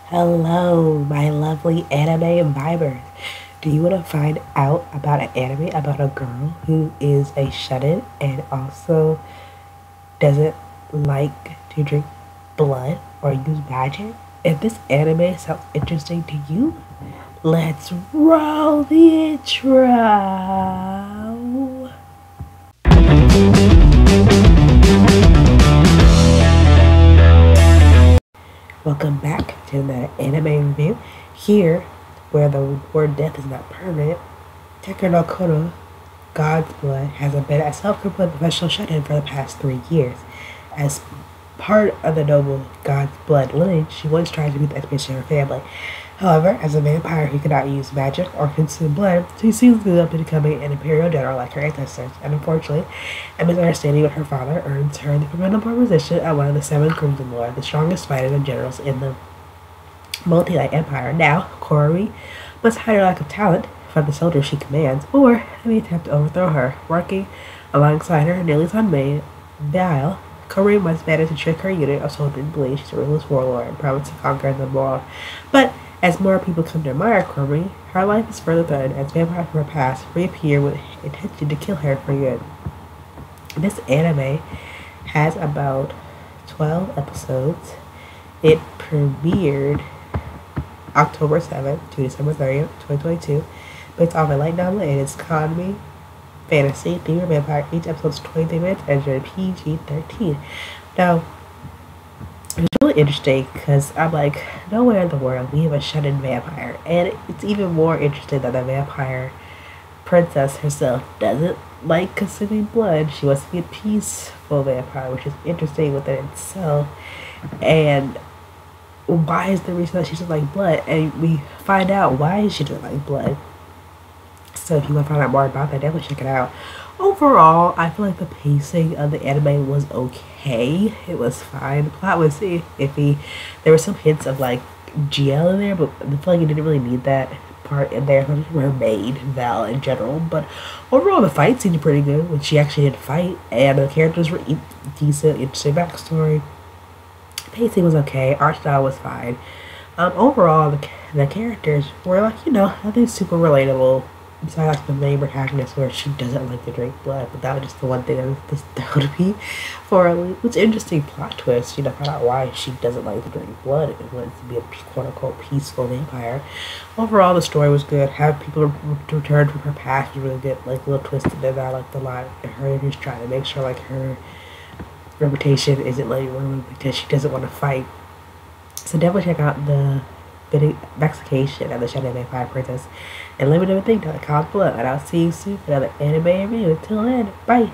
Hello, my lovely anime vibers. Do you want to find out about an anime about a girl who is a shut-in and also doesn't like to drink blood or use magic? If this anime sounds interesting to you, let's roll the intro. Welcome back to another anime review. Here, where the word death is not permanent, Terakomari, Gandesblood, has been a self-proclaimed professional shut-in for the past 3 years. As part of the noble Gandesblood lineage, she once tried to be the expedition of her family. However, as a vampire who cannot use magic or consume blood, she soon grew up to becoming an imperial general like her ancestors, and unfortunately, a misunderstanding with her father earns her the formidable position at one of the Seven Crimson Lords, the strongest fighters and generals in the Mulnite Empire. Now, Cory must hide her lack of talent from the soldiers she commands, or any attempt to overthrow her. Working alongside her nearly unmade Dial, Cory must manage to trick her unit of soldiers to believe she's a ruthless warlord and promise to conquer the world. But as more people come to admire Cory, her life is further threatened as vampires from her past reappear with intention to kill her for good. This anime has about 12 episodes. It premiered October 7th to December 30th, 2022. Based off a light novel, it is comedy, fantasy, themed vampire. Each episode is 23 minutes and rated PG-13. Now, it's really interesting because I'm like, nowhere in the world we have a shut-in vampire. And it's even more interesting that the vampire princess herself doesn't like consuming blood. She wants to be a peaceful vampire, which is interesting within itself. And why is the reason that she doesn't like blood? And we find out why she doesn't like blood. So if you want to find out more about that, definitely check it out. Overall, I feel like the pacing of the anime was okay. It was fine. The plot was iffy. There were some hints of like GL in there, but I feel like it didn't really need that part in there. Were made Val in general, but overall the fight seemed pretty good when she actually did fight, and the characters were decent, interesting backstory. Pacing was okay. Art style was fine. Overall, the characters were like, you know, nothing super relatable. Besides like the main protagonist, where she doesn't like to drink blood, but that was just the one thing that would be for a which interesting plot twist. You know, find out why she doesn't like to drink blood and wants to be a quote unquote peaceful vampire. Overall, the story was good. Having people return from her past was really good. Like little twisted that I liked a lot. Her just trying to make sure like her reputation isn't letting her because she doesn't want to fight. So definitely check out the Vexation of the Shadow Vampire Princess and let me know what you think. Gandesblood, and I'll see you soon for another anime review. Until then, bye.